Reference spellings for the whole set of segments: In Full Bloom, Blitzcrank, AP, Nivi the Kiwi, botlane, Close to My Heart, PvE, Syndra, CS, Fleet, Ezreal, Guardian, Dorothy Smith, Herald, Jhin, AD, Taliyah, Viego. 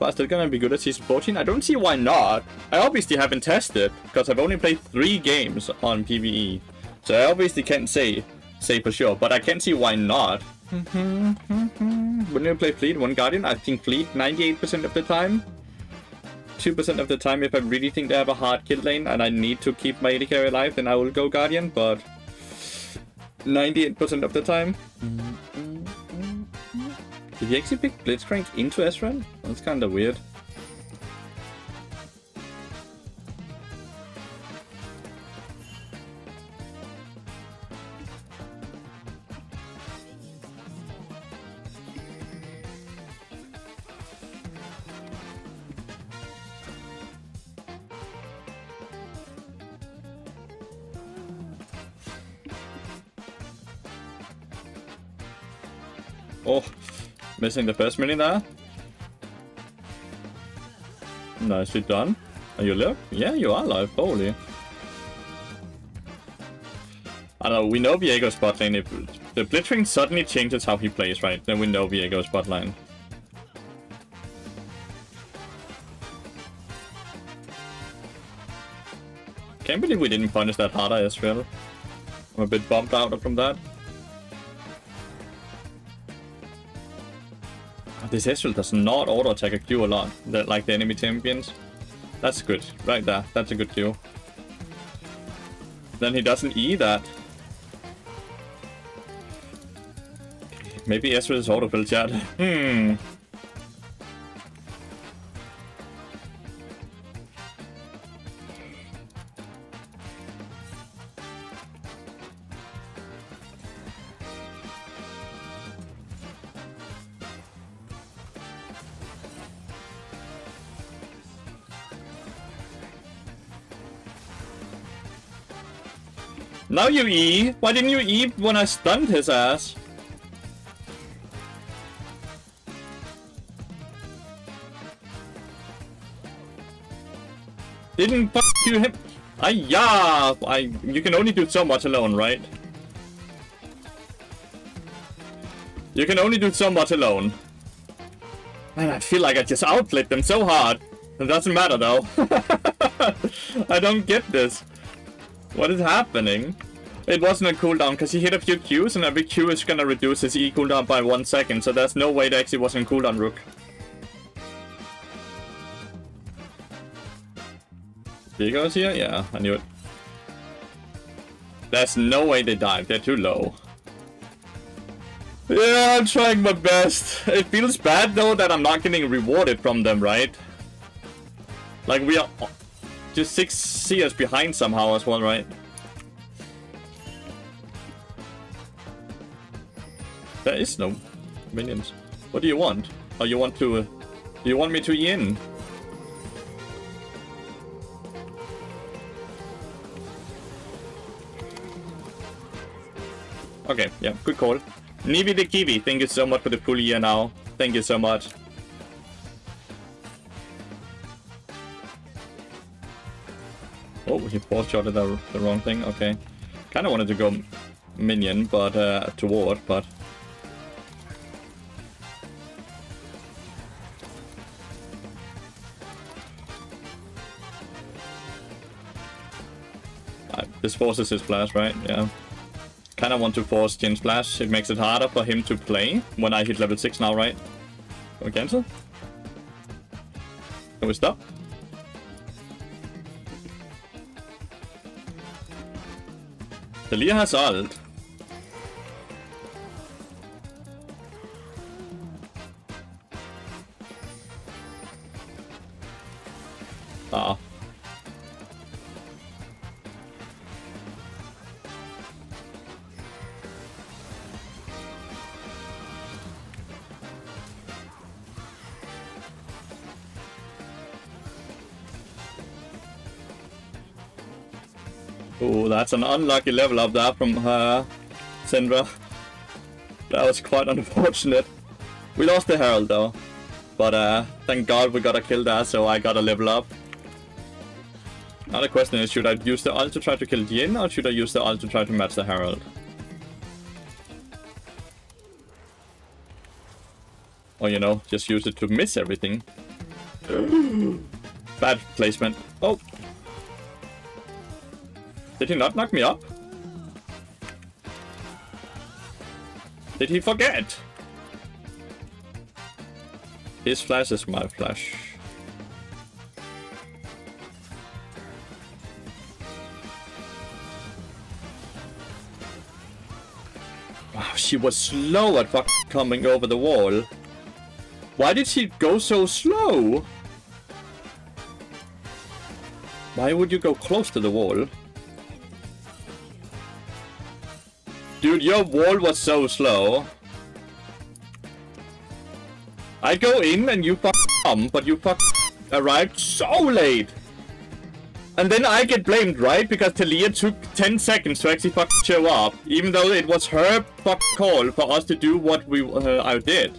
But is that gonna be good at season 14? I don't see why not. I obviously haven't tested, because I've only played 3 games on PvE. So I obviously can't say for sure, but I can see why not. Wouldn't you play Fleet, 1 Guardian? I think Fleet 98% of the time. 2% of the time, if I really think they have a hard kill lane and I need to keep my AD carry alive, then I will go Guardian, but 98% of the time. Did he actually pick Blitzcrank into Ezreal? That's kind of weird. Oh, missing the first mini there. Nicely done. Are you alive? Yeah, you are alive. Holy. I don't know. We know Viego's bot lane. If the Blitzcrank suddenly changes how he plays, right? Then we know Viego's bot lane. Can't believe we didn't punish that harder as well. I'm a bit bummed out from that. This Ezreal does not auto-attack a Q a lot, like the enemy champions. That's good, right there. That's a good Q. Then he doesn't E that. Maybe Ezreal is auto-fill chat. Now you E! Why didn't you E when I stunned his ass? Didn't fuck you him? Ayah! You can only do so much alone, right? You can only do so much alone. Man, I feel like I just outplayed them so hard. It doesn't matter though. I don't get this. What is happening? It wasn't a cooldown because he hit a few Qs and every Q is gonna reduce his E cooldown by 1 second, so there's no way that actually wasn't cooldown Rook. Viego's here? Yeah, I knew it. There's no way they dive, they're too low. Yeah, I'm trying my best. It feels bad though that I'm not getting rewarded from them, right? Like we are just 6 CS behind somehow as well, right? There is no minions. What do you want? Oh, you want to... do you want me to in? Okay, yeah, good call. Nivi the Kiwi, thank you so much for the full year now. Thank you so much. Oh, he foreshotted the wrong thing, okay. Kind of wanted to go minion, but toward, but... This forces his flash, right? Yeah. Kind of want to force Jhin's flash. It makes it harder for him to play when I hit level 6 now, right? Can we cancel? Can we stop? Taliyah has ult. Ah. Oh, that's an unlucky level up there from Syndra. That was quite unfortunate. We lost the Herald though. But thank God we got a kill there, so I got a level up. Now the question is, should I use the ult to try to kill Jhin, or should I use the ult to try to match the Herald? Or you know, just use it to miss everything. Bad placement. Oh! Did he not knock me up? Did he forget? His flash is my flash. Wow, she was slow at fucking coming over the wall. Why did she go so slow? Why would you go close to the wall? Dude, your wall was so slow. I go in and you fuck come, but you fuck arrived so late. And then I get blamed, right? Because Taliyah took 10 seconds to actually fuck show up, even though it was her fuck call for us to do what we I did.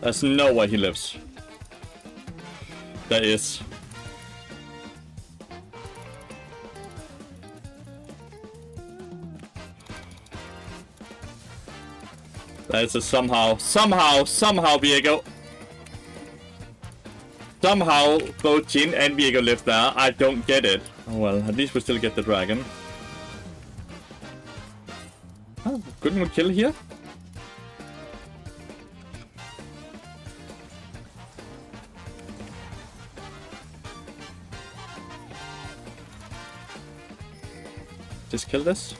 There's no way he lives. There is. That is a somehow Viego. Somehow both Jhin and Viego live there. I don't get it. Oh well, at least we still get the dragon. Oh, couldn't we kill here? Just kill this.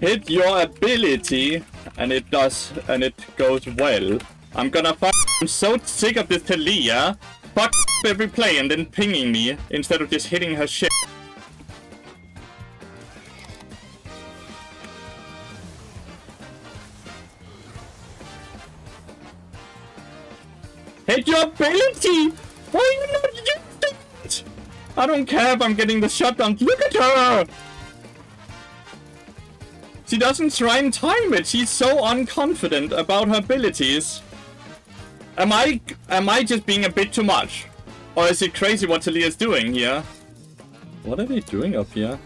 Hit your ability, and it does, and it goes well. I'm gonna fuck. I'm so sick of this Taliyah. Fuck every play and then pinging me instead of just hitting her shit. Hit your ability! Why are you not using it? I don't care if I'm getting the shutdown. Look at her! She doesn't try and time it. She's so unconfident about her abilities. Am I just being a bit too much? Or is it crazy what Taliyah's doing here? What are they doing up here?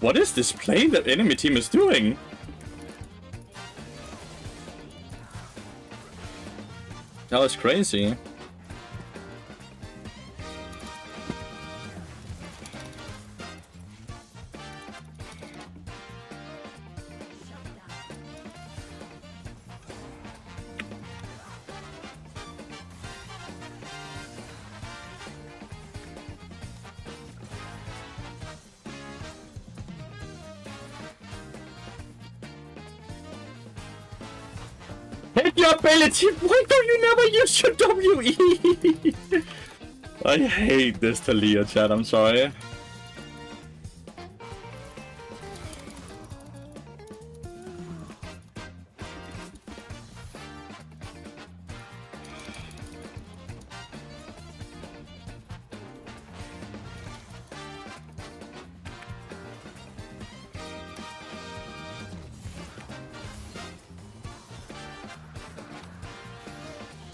What is this play that enemy team is doing? That was crazy. Your ability, why don't you never use your WE? I hate this Taliyah chat, I'm sorry.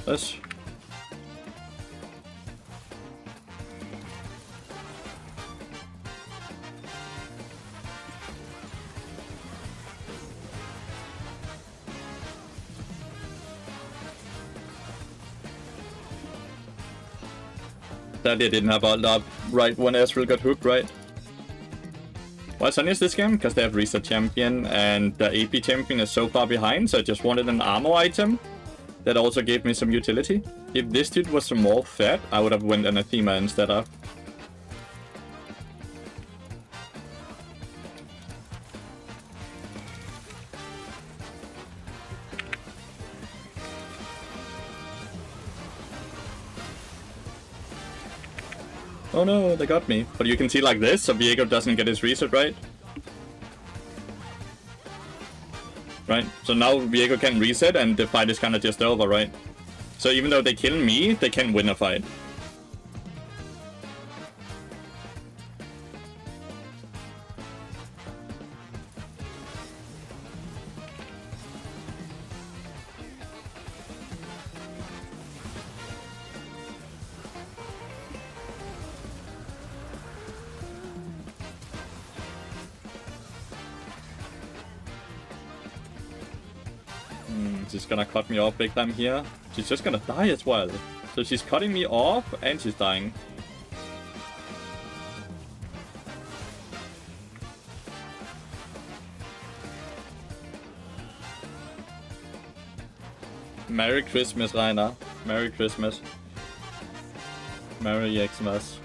This. That they didn't have all that right when Ezreal got hooked, right? What's funny is this game, because they have reset champion and the AP champion is so far behind, so I just wanted an armor item that also gave me some utility. If this dude was some more fat, I would have went Anathema instead of. Oh no, they got me. But you can see like this, so Viego doesn't get his reset, right? Right? So now Viego can reset and the fight is kind of just over, right? So even though they kill me, they can win a fight. She's gonna cut me off big time here. She's just gonna die as well. So she's cutting me off and she's dying. Merry Christmas, Rainer. Merry Christmas. Merry Xmas.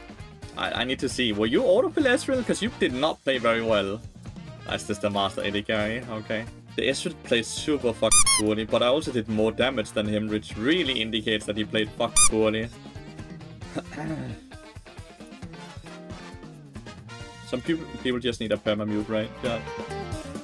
I need to see. Were you autofill Ezreal? Because you did not play very well. That's just the master AD carry. Okay. The Ezreal plays super fucking poorly, but I also did more damage than him, which really indicates that he played fucking poorly. Some people just need a perma mute, right? Yeah.